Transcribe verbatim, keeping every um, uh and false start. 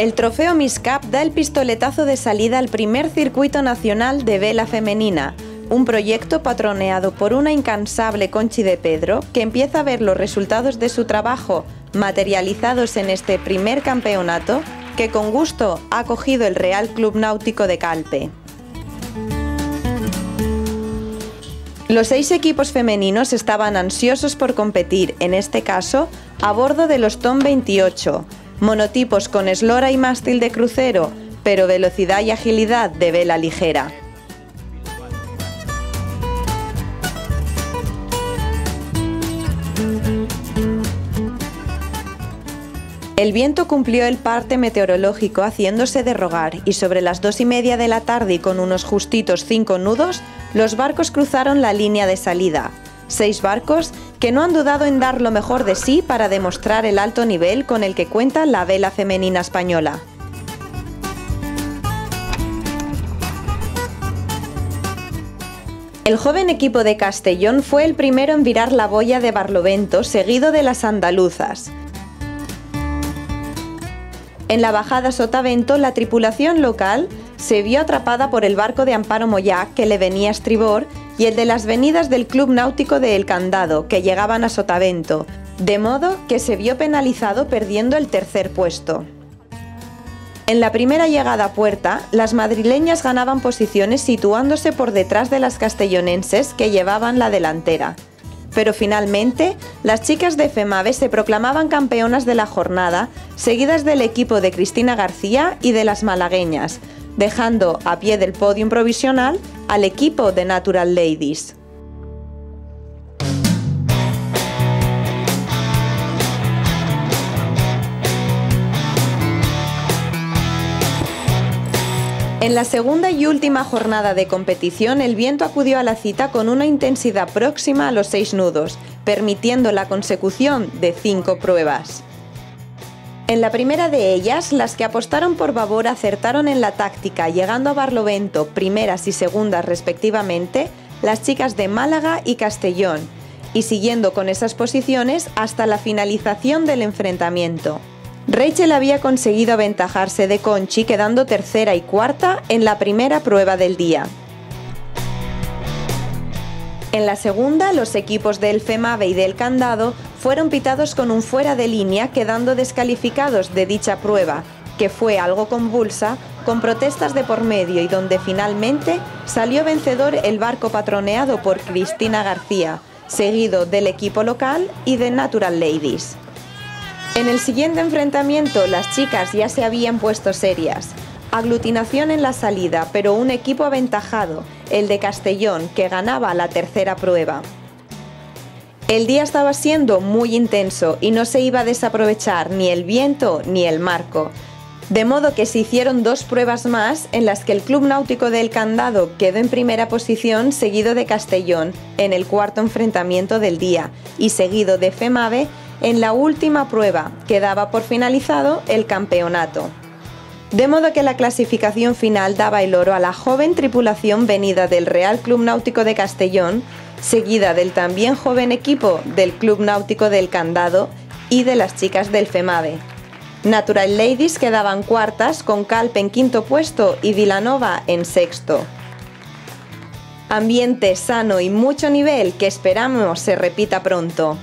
El trofeo Miss Cup da el pistoletazo de salida al primer Circuito Nacional de Vela Femenina, un proyecto patroneado por una incansable Conchi de Pedro, que empieza a ver los resultados de su trabajo materializados en este primer campeonato, que con gusto ha acogido el Real Club Náutico de Calpe. Los seis equipos femeninos estaban ansiosos por competir, en este caso, a bordo de los Tom veintiocho, monotipos con eslora y mástil de crucero, pero velocidad y agilidad de vela ligera. El viento cumplió el parte meteorológico haciéndose de rogar y sobre las dos y media de la tarde y con unos justitos cinco nudos, los barcos cruzaron la línea de salida. Seis barcos que no han dudado en dar lo mejor de sí para demostrar el alto nivel con el que cuenta la vela femenina española. El joven equipo de Castellón fue el primero en virar la boya de Barlovento, seguido de las andaluzas. En la bajada sotavento, la tripulación local se vio atrapada por el barco de Amparo Moyá, que le venía a estribor, y el de las venidas del Club Náutico del Candado, que llegaban a sotavento, de modo que se vio penalizado perdiendo el tercer puesto. En la primera llegada a puerta, las madrileñas ganaban posiciones situándose por detrás de las castellonenses, que llevaban la delantera. Pero finalmente, las chicas de Femave se proclamaban campeonas de la jornada, seguidas del equipo de Cristina García y de las malagueñas, dejando a pie del podium provisional al equipo de Natural Ladies. En la segunda y última jornada de competición, el viento acudió a la cita con una intensidad próxima a los seis nudos, permitiendo la consecución de cinco pruebas. En la primera de ellas, las que apostaron por babor acertaron en la táctica, llegando a Barlovento, primeras y segundas respectivamente, las chicas de Málaga y Castellón, y siguiendo con esas posiciones hasta la finalización del enfrentamiento. Rachel había conseguido aventajarse de Conchi, quedando tercera y cuarta en la primera prueba del día. En la segunda, los equipos del Femave y del Candado fueron pitados con un fuera de línea, quedando descalificados de dicha prueba, que fue algo convulsa, con protestas de por medio y donde finalmente salió vencedor el barco patroneado por Cristina García, seguido del equipo local y de Natural Ladies. En el siguiente enfrentamiento, las chicas ya se habían puesto serias. Aglutinación en la salida, pero un equipo aventajado, el de Castellón, que ganaba la tercera prueba. El día estaba siendo muy intenso y no se iba a desaprovechar ni el viento ni el marco. De modo que se hicieron dos pruebas más en las que el Club Náutico del Candado quedó en primera posición, seguido de Castellón en el cuarto enfrentamiento del día y seguido de Femave en la última prueba, que daba por finalizado el campeonato. De modo que la clasificación final daba el oro a la joven tripulación venida del Real Club Náutico de Castellón, seguida del también joven equipo del Club Náutico del Candado y de las chicas del Femave. Natural Ladies quedaban cuartas, con Calpe en quinto puesto y Vilanova en sexto. Ambiente sano y mucho nivel que esperamos se repita pronto.